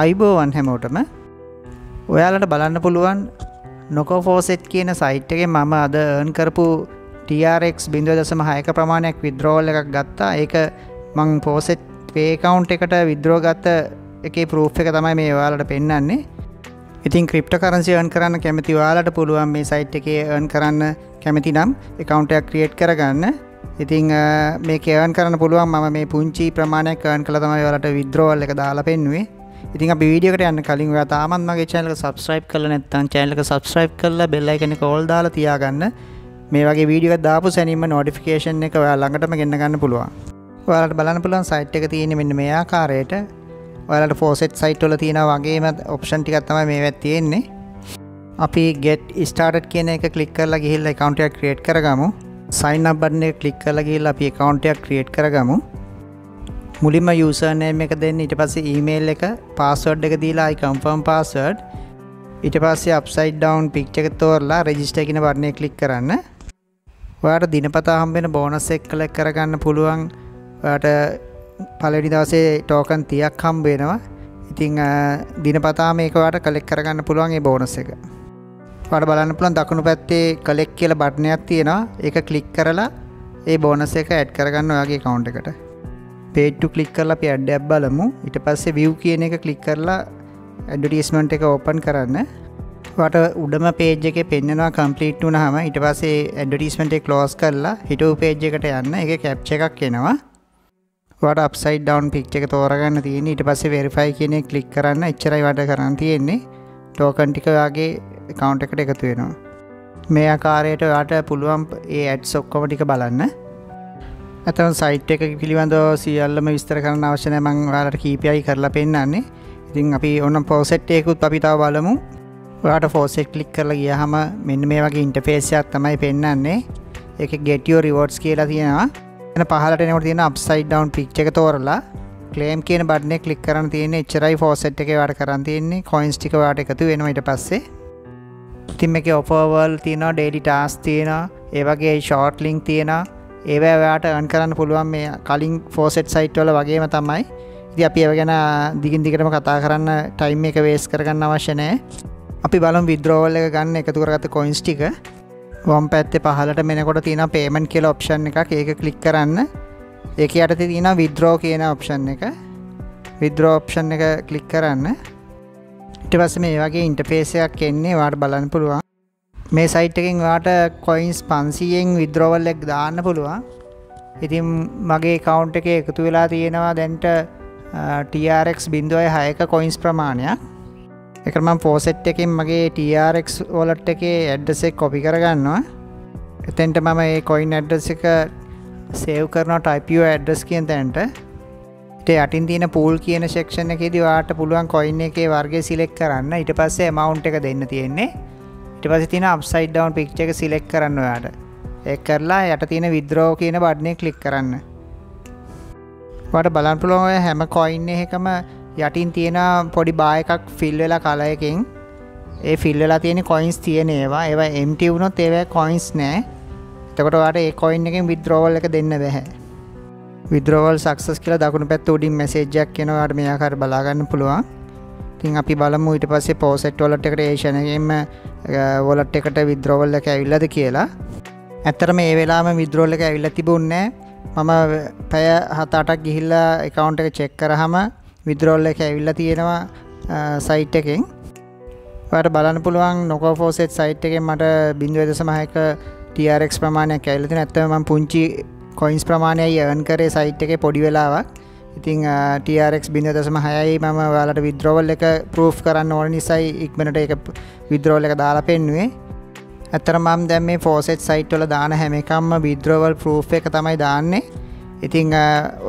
ආයුබෝවන් හැමෝටම ඔයාලට බලන්න පුළුවන් nokofaucet කියන සයිට් එකේ මම අද earn කරපු TRX 0.6ක ප්‍රමාණයක් withdrawal එකක් ගත්තා. ඒක මම faucet pay account එකට withdraw ගත්ත එකේ proof එක තමයි මේ ඔයාලට පෙන්නන්නේ. ඉතින් cryptocurrency earn කරන්න කැමති ඔයාලට පුළුවන් මේ සයිට් එකේ earn කරන්න කැමති නම් account එකක් create කරගන්න. ඉතින් මේක earn කරන්න පුළුවන්. මම මේ පුංචි ප්‍රමාණයක් earn කළා තමයි ඔයාලට withdrawal එක දාලා පෙන්නුවේ. ඉතින් අපි වීඩියෝ එකට යන්න කලින් ඔයා තාමත් මගේ channel එක subscribe කරලා නැත්නම් channel එක subscribe කරලා bell icon එක all දාලා තියාගන්න. මේ වගේ වීඩියෝ එකක් දාපු සැනින්ම notification එක ඔයා ළඟටම ගෙන්න ගන්න පුළුවන්. ඔයාලට බලන්න පුළුවන් site එක තියෙන්නේ මෙන්න මේ ආකාරයට. ඔයාලට faucet site වල තියෙනා වගේම option ටිකක් තමයි මේවත් තියෙන්නේ. අපි get started කියන එක click කරලා ගිහිල්ලා account එකක් create කරගමු. sign up button එක click කරලා ගිහිල්ලා අපි account එකක් create කරගමු. මුලින්ම user name එක දෙන්න, ඊට පස්සේ email එක, password එක දීලා I confirm password, ඊට පස්සේ upside down picture එක තෝරලා register කියන බටන් එක click කරන්න. ඔයාට දිනපතා හම්බෙන bonus එක collect කරගන්න පුළුවන්. ඔයාට පළවෙනි දවසේ token 30ක් හම්බ වෙනවා. ඉතින් දිනපතා මේක ඔයාට collect කරගන්න පුළුවන් මේ bonus එක. ඔයාට බලන්න පුළුවන් දකුණු පැත්තේ collect කියලා බටන් එකක් තියෙනවා. ඒක click කරලා මේ bonus එක add කරගන්න ඔයාගේ account එකට. page to click කරලා අපි add app බලමු. ඊට පස්සේ view කියන එක click කරලා advertisement එක open කරන්න. ඔයාට උඩම page එකේ පෙන්නනවා complete වුණාම ඊට පස්සේ advertisement එක close කරලා හිටපු page එකට යන්න. ඒකේ captcha එකක් එනවා. ඔයාට upside down picture එක තෝරගන්න තියෙන්නේ. ඊට පස්සේ verify කියන එක click කරන්න. එච්චරයි ඔයාට කරන්න තියෙන්නේ. token ටික ඔයාගේ account එකට එකතු වෙනවා. මේ ආකාරයට ඔයාට පුළුවන් මේ ads ඔක්කොම ටික බලන්න. අතන සයිට් එක පිළිබඳව සියල්ලම විස්තර කරන්න අවශ්‍ය නැහැ. මම ඔයාලට කීපයයි කරලා පෙන්නන්නේ. ඉතින් අපි ඕන faucet එකකුත් අපි තාම බලමු. ඔයාලට faucet click කරලා ගියාම මෙන්න මේ වගේ ඉන්ටර්ෆේස් එකක් තමයි පෙන්නන්නේ. ඒකේ get your rewards කියලා තියෙනවා. එතන පහළට එනකොට තියෙන upside down picture එක තෝරලා claim කියන බටන් එක click කරන්න තියෙන්නේ. එච්චරයි faucet එකේ ඔයාලට කරන් තියෙන්නේ. coins ටික ඔයාලට එකතු වෙනවා ඊට පස්සේ. ඉතින් මේකේ offer wall තියෙනවා, daily task තියෙනවා, ඒ වගේ short link තියෙනවා. ඒවා ඔයාලට earn කරන්න පුළුවන් මේ කලින් faucet site වල වගේම තමයි. ඉතින් අපි ඒව ගැන දිගින් දිගටම කතා කරන්න time එක waste කරගන්න අවශ්‍ය නැහැ. අපි බලමු withdrawal එක ගන්න එකතු කරගත්ත coins ටික. වම් පැත්තේ පහළට මෙනකොට තියෙනවා payment කියලා option එකක්. ඒක click කරන්න. ඒක යටතේ තියෙනවා withdraw කියන option එක. withdraw option එක click කරන්න. ඊට පස්සේ මේ වගේ interface එකක් එන්නේ. ඔයාලට බලන්න පුළුවන්. මේ සයිට් එකෙන් ඔයාට coins 500න් withdrawal එක දාන්න පුළුවන්. ඉතින් මගේ account එකේ එකතු වෙලා තියෙනවා දැන්ට TRX 0.6ක coins ප්‍රමාණයක්. ඒක මම faucet එකෙන් මගේ TRX wallet එකේ address එක copy කරගන්නවා. එතෙන්ට මම මේ coin address එක save කරනවා type your address කියන තැනට. ඊට යටින් තියෙන pool කියන section එකේදී ඔයාට පුළුවන් coin එකේ වර්ගය select කරන්න. ඊට පස්සේ amount එක දෙන්න තියෙන්නේ. ඊට පස්සේ තියෙන upside down picture එක select කරන්න ඔයාට. ඒක කරලා යට තියෙන withdraw කියන බටන් එක click කරන්න. ඔයාට බලන්න පුළුවන් ඔය හැම coin එකකම යටින් තියෙන පොඩි bar එකක් fill වෙලා color එකෙන්. ඒ fill වෙලා තියෙන coins තියෙන ඒවා. ඒවා empty වුණොත් ඒවා coins නෑ. එතකොට ඔයාට ඒ coin එකෙන් withdrawal එක දෙන්න බෑ. withdrawal success කියලා දකුණු පැත්ත උඩින් message එකක් එනවා. ඔයාට මේ ආකාරයට බලා ගන්න පුළුවන්. ඉතින් අපි බලමු ඊට පස්සේ faucet wallet එකට ඒ ෂණයෙම wallet එකට withdrawal එක ඇවිල්ලාද කියලා. ඇත්තටම මේ වෙලාවෙම withdrawal එක ඇවිල්ලා තිබුණේ නැහැ. මම පැය 7-8ක් ගිහිල්ලා account එක check කරාම withdrawal එක ඇවිල්ලා තියෙනවා site එකෙන්. ඔයාලට බලන්න පුළුවන් nokofaucet site එකෙන් මට 0.6ක TRX ප්‍රමාණයක් ඇවිල්ලා තියෙනවා. ඇත්තටම මම පුංචි coins ප්‍රමාණයයි earn කරේ site එකේ පොඩි වෙලාවක්. ඉතින් TRX 0.6යි මම ඔයාලට withdrawal එක proof කරන්න ඕන නිසායි ඉක්මනට ඒක withdrawal එක දාලා පෙන්නුවේ. ඇත්තටම මම දැන් මේ faucet site වල දාන හැම එකක්ම withdrawal proof එක තමයි දාන්නේ. ඉතින්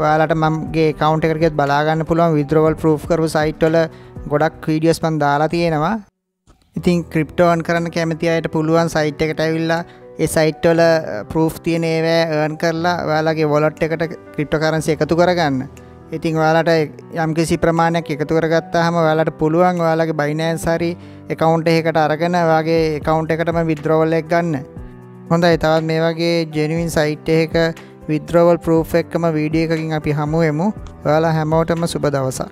ඔයාලට මමගේ account එකට ගියත් බලා ගන්න පුළුවන් withdrawal proof කරපු site වල ගොඩක් videos මම දාලා තියෙනවා. ඉතින් crypto earn කරන්න කැමති අයට පුළුවන් site එකට ඇවිල්ලා ඒ site වල proof තියෙන ඒවා earn කරලා ඔයාලගේ wallet එකට cryptocurrency එකතු කරගන්න. ඉතින් ඔයාලට යම්කිසි ප්‍රමාණයක් එකතු කරගත්තාම ඔයාලට පුළුවන් ඔයාලගේ Binance හරි account එකකට අරගෙන ඔයාගේ account එකටම withdrawal එක ගන්න. හොඳයි. තවත් මේ වගේ genuine site එකක withdrawal proof එකකම video එකකින් අපි හමු වෙමු. ඔයාලා හැමෝටම සුබ දවසක්.